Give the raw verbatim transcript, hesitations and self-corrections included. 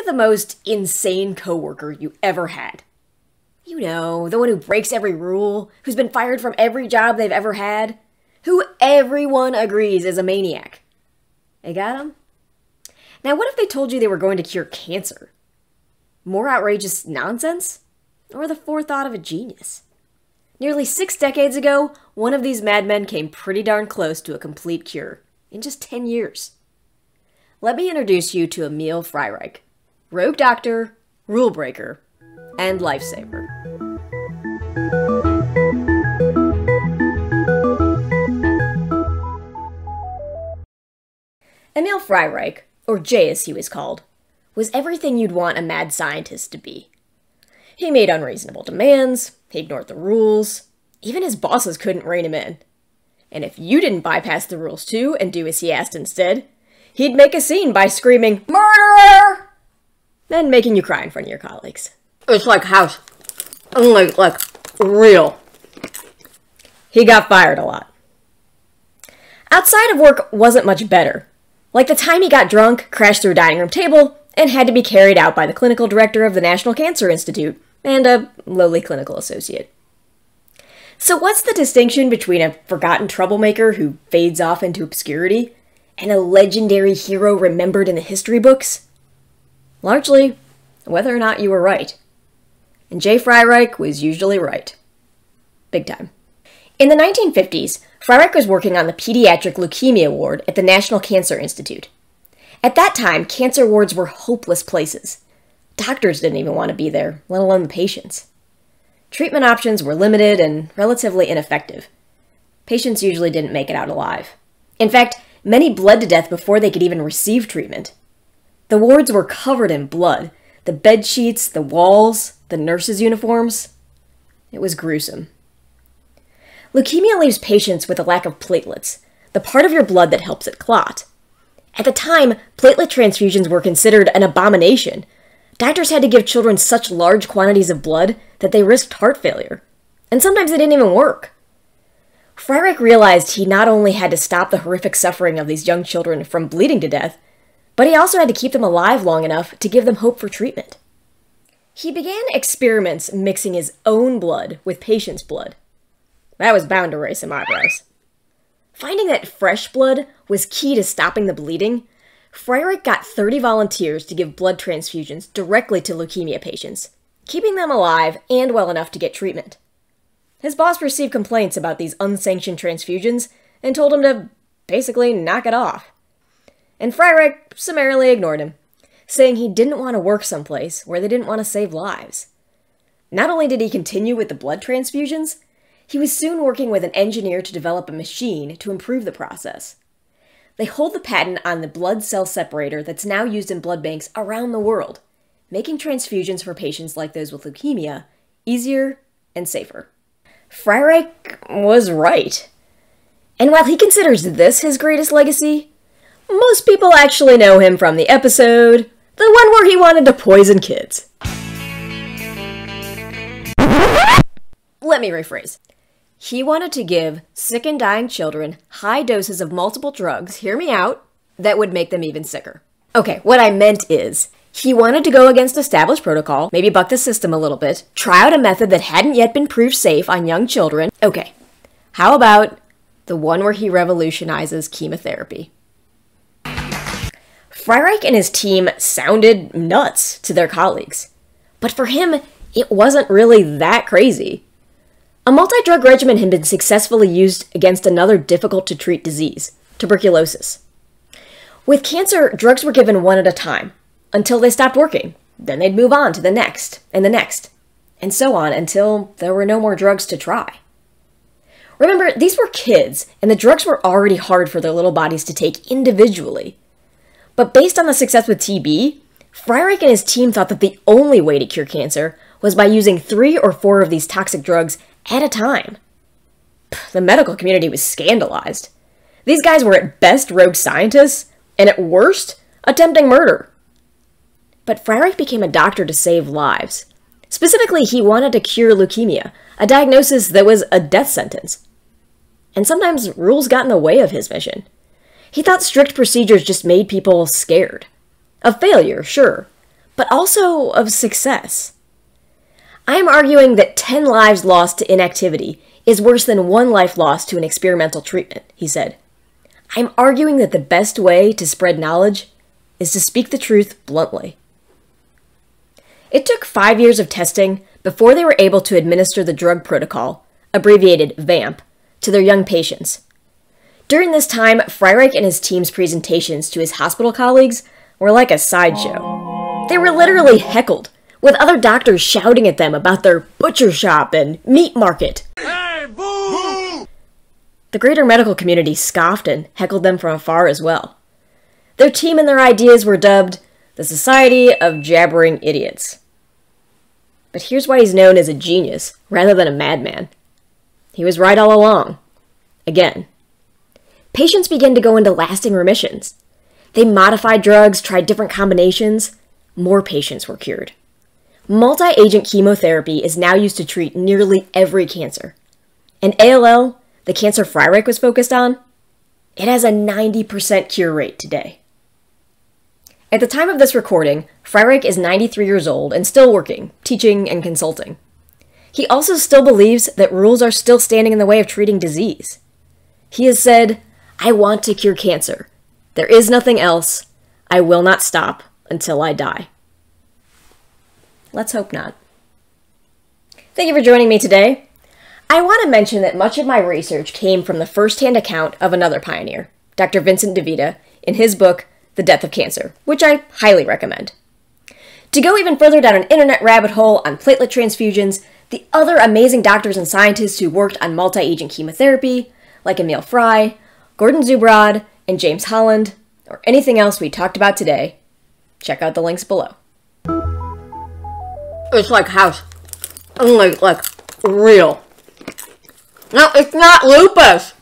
of the most insane coworker you ever had. You know, the one who breaks every rule, who's been fired from every job they've ever had, who everyone agrees is a maniac. They got him? Now what if they told you they were going to cure cancer? More outrageous nonsense? Or the forethought of a genius? Nearly six decades ago, one of these madmen came pretty darn close to a complete cure, in just ten years. Let me introduce you to Emil Freireich, rogue doctor, rule breaker, and lifesaver. Emil Freireich, or Jay as he was called, was everything you'd want a mad scientist to be. He made unreasonable demands, he ignored the rules, even his bosses couldn't rein him in. And if you didn't bypass the rules too and do as he asked instead, he'd make a scene by screaming, "Murderer!" Then making you cry in front of your colleagues. It's like house. Like, like, real. He got fired a lot. Outside of work wasn't much better. Like the time he got drunk, crashed through a dining room table, and had to be carried out by the clinical director of the National Cancer Institute and a lowly clinical associate. So what's the distinction between a forgotten troublemaker who fades off into obscurity and a legendary hero remembered in the history books? Largely, whether or not you were right. And Jay Freireich was usually right. Big time. In the nineteen fifties, Freireich was working on the pediatric leukemia ward at the National Cancer Institute. At that time, cancer wards were hopeless places. Doctors didn't even want to be there, let alone the patients. Treatment options were limited and relatively ineffective. Patients usually didn't make it out alive. In fact, many bled to death before they could even receive treatment. The wards were covered in blood. The bed sheets, the walls, the nurses' uniforms. It was gruesome. Leukemia leaves patients with a lack of platelets, the part of your blood that helps it clot. At the time, platelet transfusions were considered an abomination. Doctors had to give children such large quantities of blood that they risked heart failure. And sometimes they didn't even work. Freireich realized he not only had to stop the horrific suffering of these young children from bleeding to death, but he also had to keep them alive long enough to give them hope for treatment. He began experiments mixing his own blood with patients' blood. That was bound to raise some eyebrows. Finding that fresh blood was key to stopping the bleeding, Freireich got thirty volunteers to give blood transfusions directly to leukemia patients, keeping them alive and well enough to get treatment. His boss received complaints about these unsanctioned transfusions and told him to basically knock it off. And Freireich summarily ignored him, saying he didn't want to work someplace where they didn't want to save lives. Not only did he continue with the blood transfusions, he was soon working with an engineer to develop a machine to improve the process. They hold the patent on the blood cell separator that's now used in blood banks around the world, making transfusions for patients like those with leukemia easier and safer. Freireich was right. And while he considers this his greatest legacy, most people actually know him from the episode, the one where he wanted to poison kids. Let me rephrase. He wanted to give sick and dying children high doses of multiple drugs, hear me out, that would make them even sicker. Okay, what I meant is, he wanted to go against established protocol, maybe buck the system a little bit, try out a method that hadn't yet been proved safe on young children. Okay, how about the one where he revolutionizes chemotherapy? Freireich and his team sounded nuts to their colleagues, but for him, it wasn't really that crazy. A multi-drug regimen had been successfully used against another difficult-to-treat disease, tuberculosis. With cancer, drugs were given one at a time, until they stopped working. Then they'd move on to the next, and the next, and so on until there were no more drugs to try. Remember, these were kids, and the drugs were already hard for their little bodies to take individually. But based on the success with T B, Freireich and his team thought that the only way to cure cancer was by using three or four of these toxic drugs at a time. The medical community was scandalized. These guys were at best rogue scientists, and at worst, attempting murder. But Freireich became a doctor to save lives. Specifically, he wanted to cure leukemia, a diagnosis that was a death sentence. And sometimes rules got in the way of his mission. He thought strict procedures just made people scared. Of failure, sure, but also of success. I am arguing that ten lives lost to inactivity is worse than one life lost to an experimental treatment, he said. I'm arguing that the best way to spread knowledge is to speak the truth bluntly. It took five years of testing before they were able to administer the drug protocol, abbreviated VAMP, to their young patients. During this time, Freireich and his team's presentations to his hospital colleagues were like a sideshow. They were literally heckled, with other doctors shouting at them about their butcher shop and meat market. Hey, boo! Boo! The greater medical community scoffed and heckled them from afar as well. Their team and their ideas were dubbed the Society of Jabbering Idiots. But here's why he's known as a genius rather than a madman. He was right all along. Again. Patients began to go into lasting remissions. They modified drugs, tried different combinations. More patients were cured. Multi-agent chemotherapy is now used to treat nearly every cancer. And A L L, the cancer Freireich was focused on, it has a ninety percent cure rate today. At the time of this recording, Freireich is ninety-three years old and still working, teaching, and consulting. He also still believes that rules are still standing in the way of treating disease. He has said, "I want to cure cancer. There is nothing else. I will not stop until I die." Let's hope not. Thank you for joining me today. I want to mention that much of my research came from the first-hand account of another pioneer, Doctor Vincent DeVita, in his book, The Death of Cancer, which I highly recommend. To go even further down an internet rabbit hole on platelet transfusions, the other amazing doctors and scientists who worked on multi-agent chemotherapy, like Emil Frei, Gordon Zubrod, and James Holland, or anything else we talked about today, check out the links below. It's like house, like, like real. No, it's not lupus.